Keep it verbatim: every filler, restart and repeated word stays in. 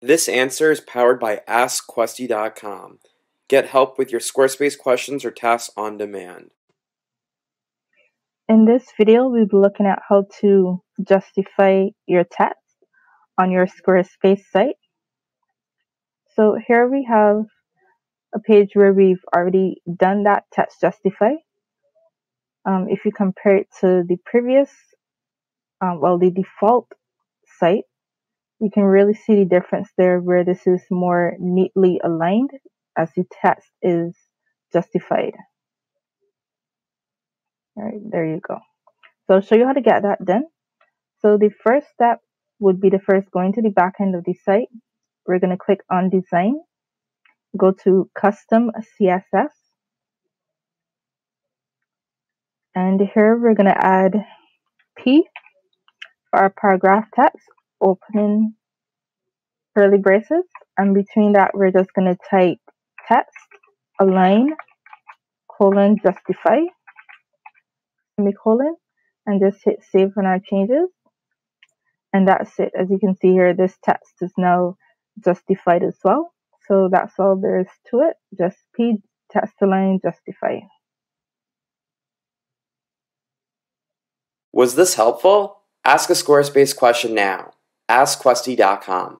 This answer is powered by Ask Questy dot com. Get help with your Squarespace questions or tasks on demand. In this video, we'll be looking at how to justify your text on your Squarespace site. So here we have a page where we've already done that text justify. Um, if you compare it to the previous, um, well, the default site, you can really see the difference there where this is more neatly aligned as the text is justified. All right, there you go. So I'll show you how to get that done. So the first step would be the first going to the back end of the site. We're going to click on Design, go to Custom C S S. And here we're going to add P for our paragraph text, opening curly braces, and between that we're just going to type text align colon justify semicolon and just hit save on our changes, and that's it. As you can see here, this text is now justified as well. So that's all there is to it, just P text align justify. Was this helpful? Ask a Squarespace question now. Ask Questy dot com.